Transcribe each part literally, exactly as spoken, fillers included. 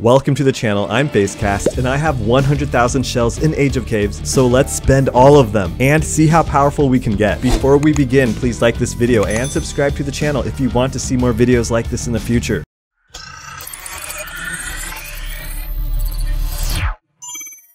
Welcome to the channel, I'm PhaseCast, and I have one hundred thousand shells in Age of Caves, so let's spend all of them and see how powerful we can get. Before we begin, please like this video and subscribe to the channel if you want to see more videos like this in the future.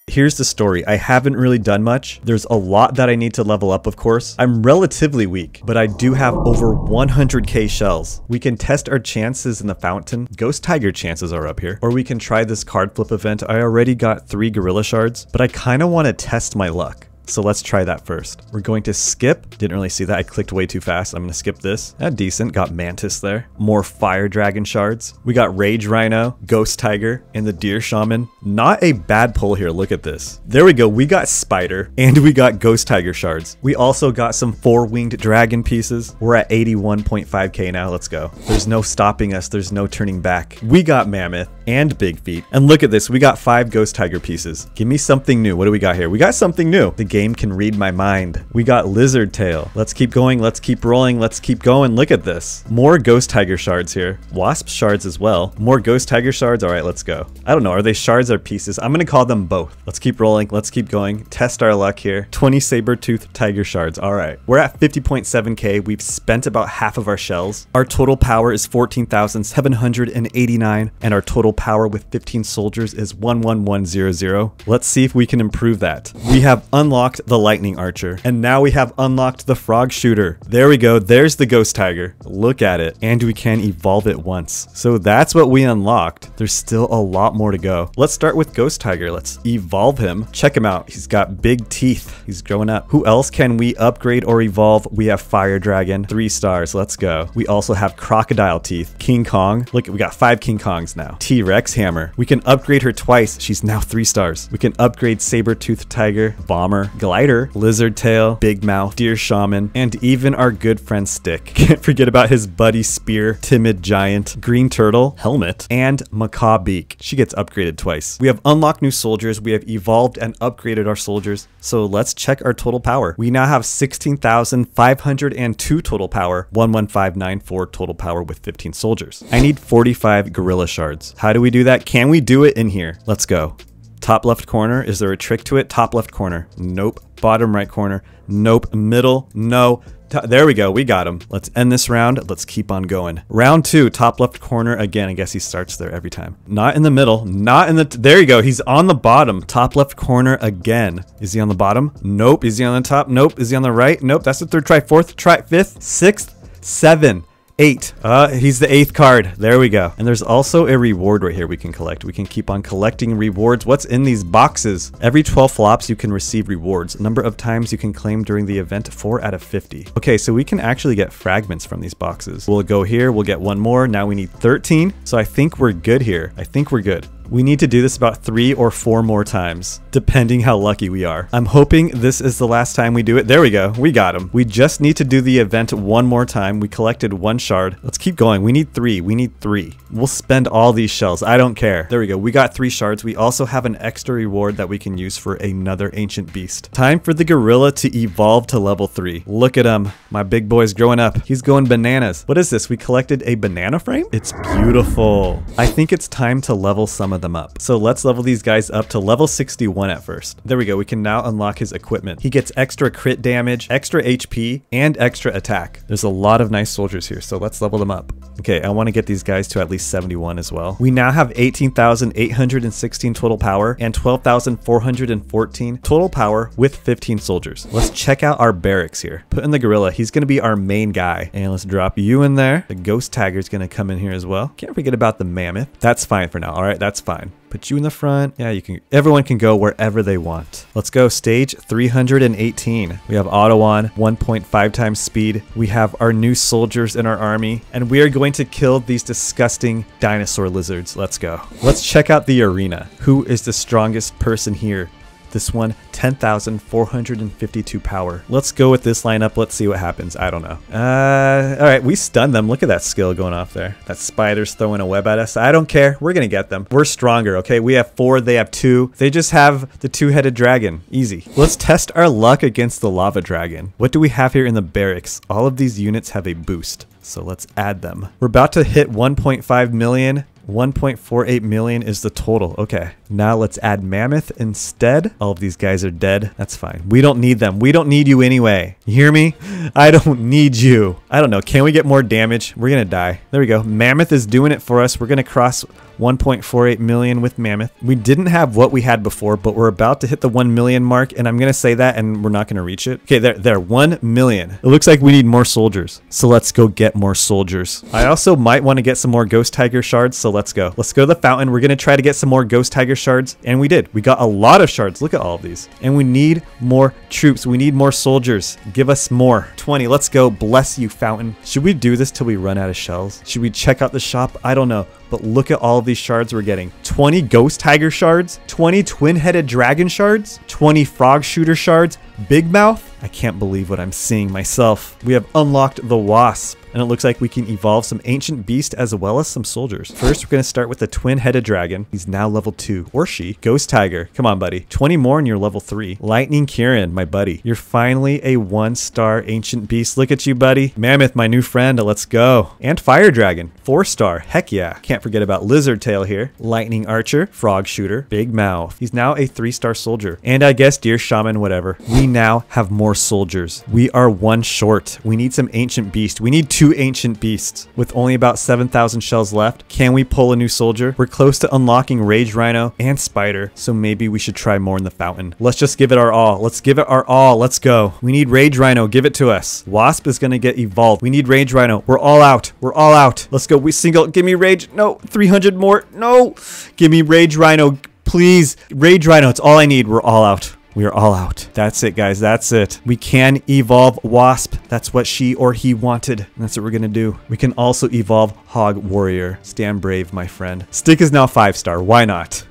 Here's the story. I haven't really done much. There's a lot that I need to level up, of course. I'm relatively weak, but I do have over one hundred K shells. We can test our chances in the fountain. Ghost Tiger chances are up here. Or we can try this card flip event. I already got three gorilla shards, but I kind of want to test my luck. So let's try that first. We're going to skip. Didn't really see that. I clicked way too fast. I'm going to skip this. Ah, decent. Got Mantis there. More Fire Dragon shards. We got Rage Rhino, Ghost Tiger, and the Deer Shaman. Not a bad pull here. Look at this. There we go. We got Spider and we got Ghost Tiger shards. We also got some four-winged dragon pieces. We're at eighty-one point five K now. Let's go. There's no stopping us. There's no turning back. We got Mammoth and Big Feet. And look at this. We got five Ghost Tiger pieces. Give me something new. What do we got here? We got something new. The game Game can read my mind. We got Lizard Tail. Let's keep going. Let's keep rolling. Let's keep going. Look at this. More Ghost Tiger shards here. Wasp shards as well. More Ghost Tiger shards. All right, let's go. I don't know. Are they shards or pieces? I'm going to call them both. Let's keep rolling. Let's keep going. Test our luck here. twenty Saber-toothed Tiger shards. All right. We're at fifty point seven K. We've spent about half of our shells. Our total power is fourteen thousand seven hundred eighty-nine, and our total power with fifteen soldiers is one one one zero zero. Let's see if we can improve that. We have unlocked the Lightning Archer, and now we have unlocked the Frog Shooter. There we go. There's the Ghost Tiger. Look at it. And we can evolve it once. So that's what we unlocked. There's still a lot more to go. Let's start with Ghost Tiger. Let's evolve him. Check him out. He's got big teeth. He's growing up. Who else can we upgrade or evolve? We have Fire Dragon, three stars. Let's go. We also have Crocodile Teeth, King Kong. Look, we got five King Kongs now. T-Rex Hammer. We can upgrade her twice. She's now three stars. We can upgrade Saber-toothed Tiger, Bomber, Glider, Lizard Tail, Big Mouth, Deer Shaman, and even our good friend Stick. Can't forget about his buddy Spear, Timid Giant, Green Turtle, Helmet, and Macaw Beak. She gets upgraded twice. We have unlocked new soldiers. We have evolved and upgraded our soldiers. So let's check our total power. We now have sixteen thousand five hundred two total power, one one five nine four total power with fifteen soldiers. I need forty-five gorilla shards. How do we do that? Can we do it in here? Let's go. Top left corner. Is there a trick to it? Top left corner. Nope. Bottom right corner. Nope. Middle. No. There we go. We got him. Let's end this round. Let's keep on going. Round two, top left corner again. I guess he starts there every time. Not in the middle. Not in the... There you go. He's on the bottom. Top left corner again. Is he on the bottom? Nope. Is he on the top? Nope. Is he on the right? Nope. That's the third try. Fourth try. Fifth. Sixth. Seven. Eight. Uh, he's the eighth card. There we go. And there's also a reward right here we can collect. We can keep on collecting rewards. What's in these boxes? Every twelve flops, you can receive rewards. Number of times you can claim during the event, four out of fifty. Okay, so we can actually get fragments from these boxes. We'll go here. We'll get one more. Now we need thirteen. So I think we're good here. I think we're good. We need to do this about three or four more times, depending how lucky we are. I'm hoping this is the last time we do it. There we go. We got him. We just need to do the event one more time. We collected one shard. Let's keep going. We need three. We need three. We'll spend all these shells. I don't care. There we go. We got three shards. We also have an extra reward that we can use for another ancient beast. Time for the gorilla to evolve to level three. Look at him. My big boy's growing up. He's going bananas. What is this? We collected a banana frame? It's beautiful. I think it's time to level some of them up. So let's level these guys up to level sixty-one at first. There we go. We can now unlock his equipment. He gets extra crit damage, extra H P, and extra attack. There's a lot of nice soldiers here, so let's level them up. Okay, I want to get these guys to at least seventy-one as well. We now have eighteen thousand eight hundred sixteen total power and twelve thousand four hundred fourteen total power with fifteen soldiers. Let's check out our barracks here. Put in the gorilla. He's going to be our main guy. And let's drop you in there. The Ghost Tiger is going to come in here as well. Can't forget about the Mammoth. That's fine for now. All right, that's fine. Fine. Put you in the front. Yeah, you can. Everyone can go wherever they want. Let's go. Stage three hundred eighteen. We have auto on, one point five times speed. We have our new soldiers in our army, and we are going to kill these disgusting dinosaur lizards. Let's go. Let's check out the arena. Who is the strongest person here? This one, ten thousand four hundred fifty-two power. Let's go with this lineup. Let's see what happens. I don't know. Uh, all right, we stunned them. Look at that skill going off there. That spider's throwing a web at us. I don't care. We're going to get them. We're stronger, okay? We have four. They have two. They just have the two-headed dragon. Easy. Let's test our luck against the lava dragon. What do we have here in the barracks? All of these units have a boost, so let's add them. We're about to hit one point five million. one point four eight million is the total. Okay, now let's add mammoth instead. All of these guys are dead. That's fine. We don't need them. We don't need you anyway. You hear me? I don't need you. I don't know. Can we get more damage? We're gonna die. There we go. Mammoth is doing it for us. We're gonna cross one point four eight million with mammoth. We didn't have what we had before, but we're about to hit the one million mark, and I'm gonna say that, and we're not gonna reach it. Okay, there, there, one million. It looks like we need more soldiers, so let's go get more soldiers. I also might want to get some more ghost tiger shards, so let's go. Let's go to the fountain. We're gonna try to get some more ghost tiger shards, and we did. We got a lot of shards. Look at all of these. And we need more troops. We need more soldiers. Give us more. twenty, let's go. Bless you, fountain. Should we do this till we run out of shells? Should we check out the shop? I don't know. But look at all of these shards we're getting. twenty ghost tiger shards, twenty twin-headed dragon shards, twenty frog shooter shards, big mouth. I can't believe what I'm seeing myself. We have unlocked the wasp, and it looks like we can evolve some ancient beast as well as some soldiers. First, we're gonna start with the twin-headed dragon. He's now level two, or she. Ghost tiger, come on, buddy. twenty more and you're level three. Lightning Kieran, my buddy. You're finally a one-star ancient beast. Look at you, buddy. Mammoth, my new friend, let's go. And fire dragon, four-star, heck yeah. Can't forget about lizard tail here. Lightning archer, frog shooter, big mouth. He's now a three-star soldier. And I guess deer shaman, whatever. We now have more soldiers. We are one short. We need some ancient beast. We need two ancient beasts. With only about seven thousand shells left, can we pull a new soldier? We're close to unlocking rage rhino and spider, so maybe we should try more in the fountain. Let's just give it our all. Let's give it our all. Let's go. We need rage rhino. Give it to us. Wasp is gonna get evolved. We need rage rhino. We're all out. We're all out. Let's go. We single. Give me rage. No. three hundred more. No. Give me rage rhino. Please. Rage rhino. It's all I need. We're all out. We are all out. That's it, guys. That's it. We can evolve wasp. That's what she or he wanted. And that's what we're gonna do. We can also evolve hog warrior. Stand brave, my friend. Stick is now five star. Why not?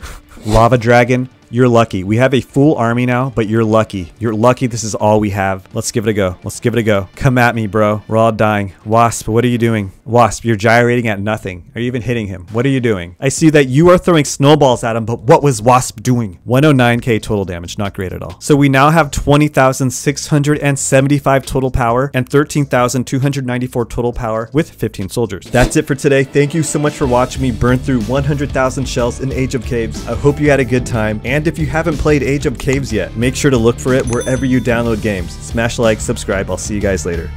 Lava dragon. You're lucky. We have a full army now, but you're lucky. You're lucky this is all we have. Let's give it a go. Let's give it a go. Come at me, bro. We're all dying. Wasp, what are you doing? Wasp, you're gyrating at nothing. Are you even hitting him? What are you doing? I see that you are throwing snowballs at him, but what was Wasp doing? one oh nine K total damage. Not great at all. So we now have twenty thousand six hundred seventy-five total power and thirteen thousand two hundred ninety-four total power with fifteen soldiers. That's it for today. Thank you so much for watching me burn through one hundred thousand shells in Age of Caves. I hope you had a good time. And And if you haven't played Age of Caves yet, make sure to look for it wherever you download games. Smash like, subscribe. I'll see you guys later.